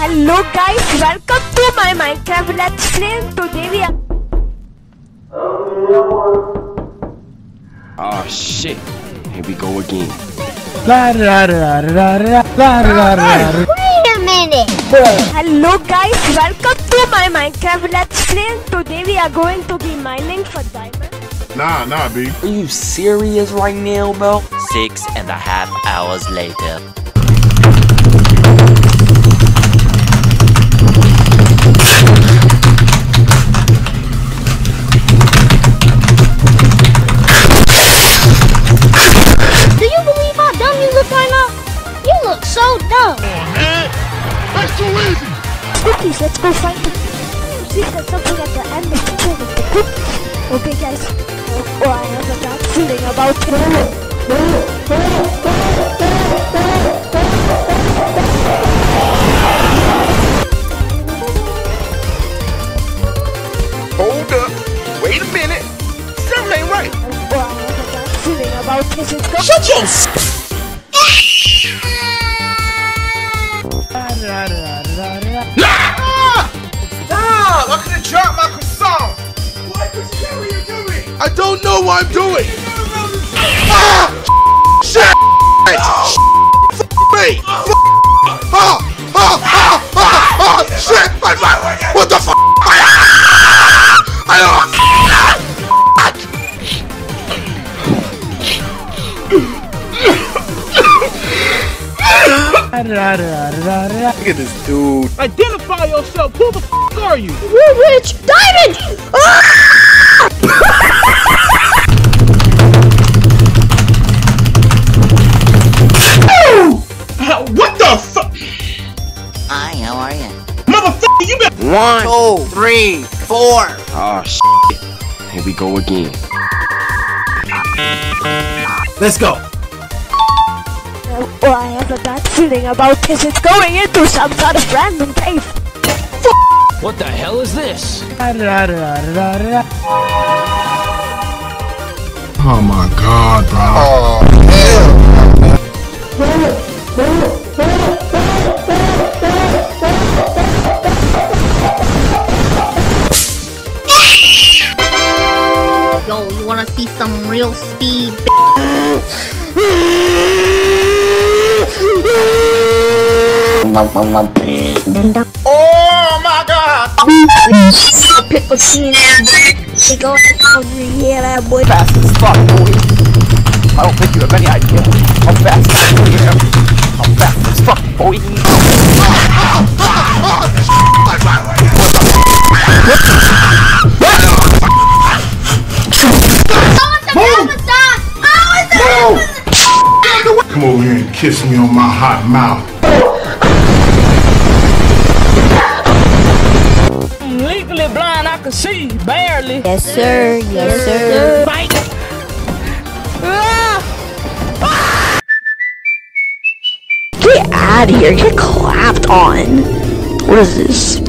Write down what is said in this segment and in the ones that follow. Hello guys, welcome to my Minecraft Let's Play. Today we are... Oh shit, here we go again. Wait a minute. Hello guys, welcome to my Minecraft Let's Play. Today we are going to be mining for diamonds. Nah, B. Are you serious right now, bro? 6.5 hours later. Cookies, let's go find the cookies. There's something at the end of the trail with the cookies. Okay guys, I have a bad feeling about it. Hold up, wait a minute, something ain't right. I have a bad feeling about it. Shut your s***! I could've dropped my croissant! What the shit were you doing? I don't know what I'm doing! Shit! Me! Shit! What the f***? Look at this dude. Identify yourself. Who the f are you? We're rich. Diamond! What the fuck? Hi, how are you? Motherfucker, you been 1, 2, 3, 4. Oh shit. Here we go again. Let's go. I have a bad feeling about this. It's going into some sort of random cave. What the hell is this? Oh my god, bro. Oh, yo, you wanna see some real speed, Oh my god! Pickle cheese. They go over here, that boy. Fast as fuck, boy. I don't think you have any idea how fast I am. I'm fast as fuck, boy. Come over here and kiss me on my hot mouth. Blind, I can see barely. Yes, sir. Yes, sir. Bite. Get out of here. Get clapped on. What is this?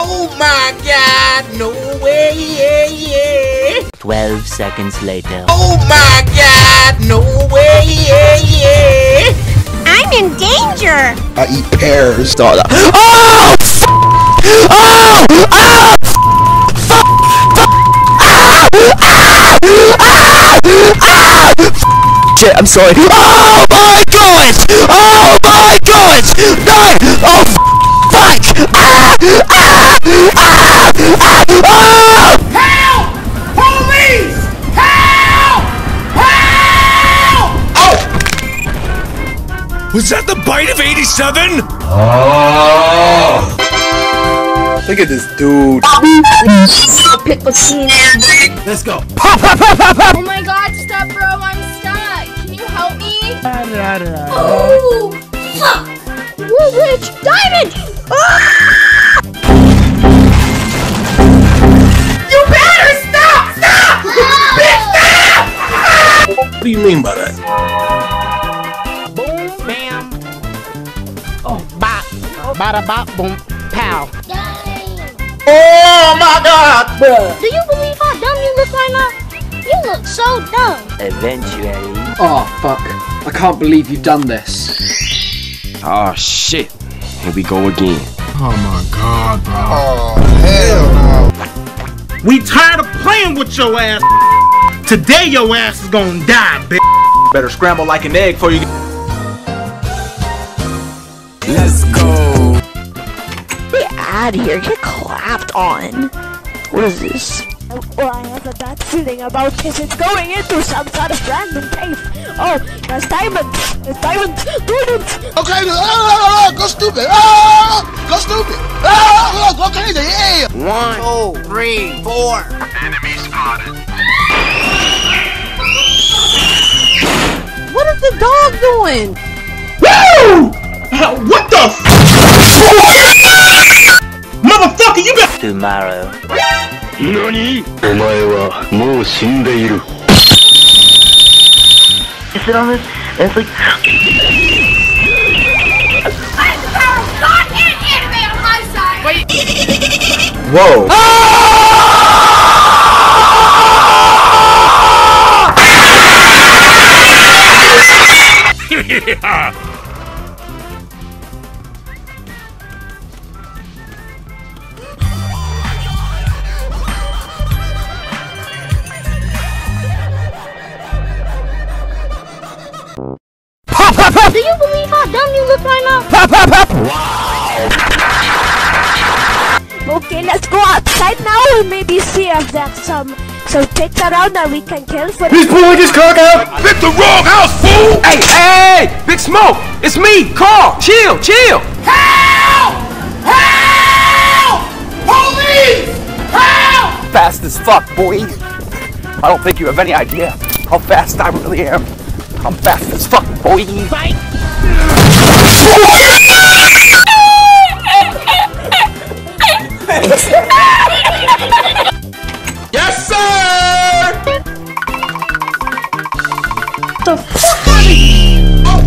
Oh my god. No way. Yeah, yeah. 12 seconds later. Oh my god. No way. Yeah, yeah. I'm in danger! I eat pears. Oh! F***! Oh! Oh! Shit, I'm sorry. Oh my gosh! Oh my gosh! No! Oh fuck! Oh! Help! Police! Was that the bite of 87? Oh! Look at this dude. Let's go. Oh my god, stop, bro. I'm stuck. Can you help me? Oh! Fuck! We're rich. Diamond! Ah! You better stop! Stop! Oh. Bitch, stop! What do you mean by that? Bada bop boom pow. Oh my god, bro. Do you believe how dumb you look right now? You look so dumb. Eventually. Oh, fuck. I can't believe you've done this. Oh, shit. Here we go again. Oh, my God, bro. Oh, hell no. We tired of playing with your ass. Today, your ass is gonna die, bitch. Better scramble like an egg before you get... Let's go. Get out of here. Get clapped on. What is this? Oh, I have a bad feeling about this. It's going into some sort of random place. Oh, there's diamonds. There's diamonds. Diamonds. Okay, go stupid. Go stupid. Go crazy. Yeah. 1, 2, 3, 4. Enemy spotted. What is the dog doing? Woo! What the f? Motherfucker, you got tomorrow. Nani? Omae wa mou shindeiru. You sit on this, and it's like. Whoa. Ah! Do you believe how dumb you look right now? Pop, pop, pop. Wow. Okay, let's go outside now and maybe see if there's some pigs around that we can kill for. He's pulling his cock out! Pick the wrong house, fool! Hey, hey, hey! Big Smoke! It's me, Carl! Chill, chill! Help! Help! Police! Help! Fast as fuck, boy. I don't think you have any idea how fast I really am. I'm fast as fuck, boy! Fight! Yes, sir! Get the fuck out of here! Oh.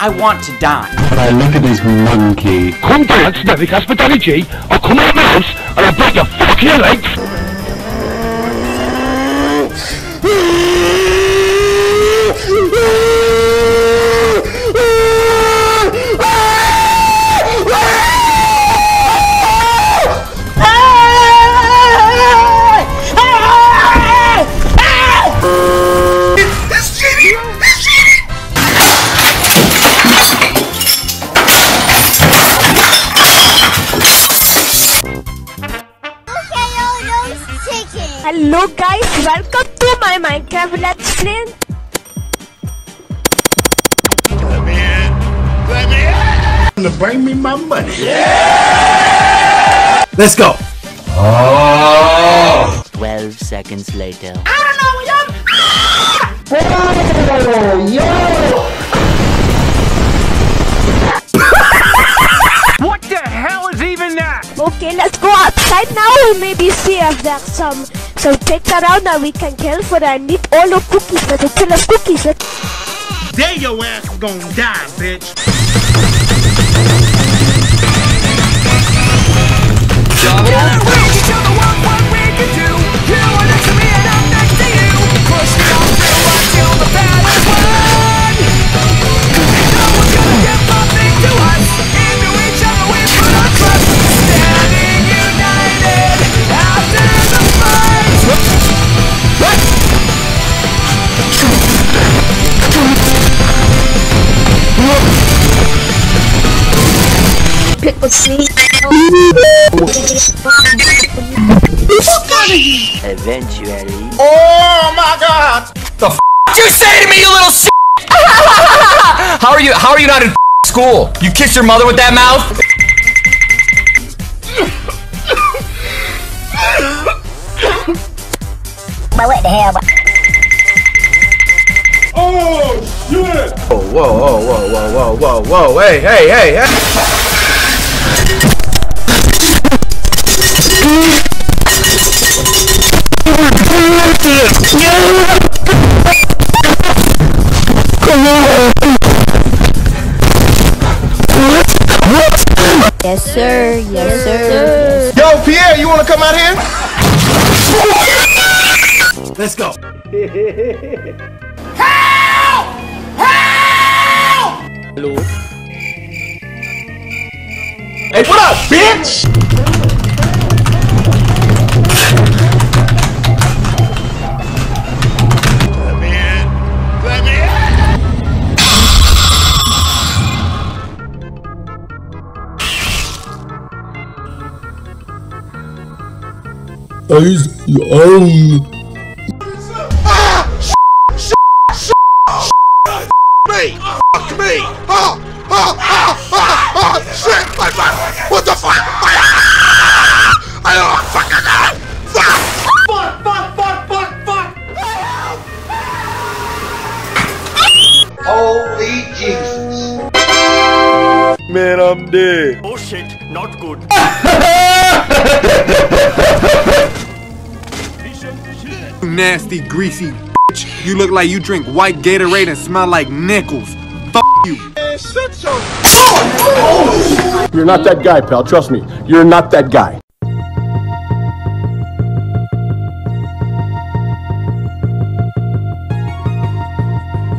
I want to die. But I look at this monkey. Come dance, Navy Casmodee G. I'll come out of my house and I'll break your fucking legs! Hello guys, welcome to my Minecraft Let's Play. Let me in. To bring me my money. Yeah! Let's go. Oh. 12 seconds later. I don't know, young. Oh, yo. What the hell is even that? Okay, let's go outside now and maybe see if there's some pigs around that we can kill for. I need all the cookies, but a kill of cookies. There your ass is gonna die, bitch. Eventually. Oh my God! The f you say to me, you little s***? How are you not in school? You kiss your mother with that mouth? But what the hell? Oh shit! Oh, whoa, whoa, whoa, whoa, whoa, whoa, whoa! Hey, hey, hey, hey! Yes, sir. Yes, sir. Yo, Pierre, you wanna come out here? Let's go. Hello. Hey, what up, bitch? Let me in. Let me in. Oh, he's own. Man, I'm dead. Oh shit, not good. You nasty, greasy bitch. You look like you drink white Gatorade and smell like nickels. Fuck you. You're not that guy, pal. Trust me. You're not that guy.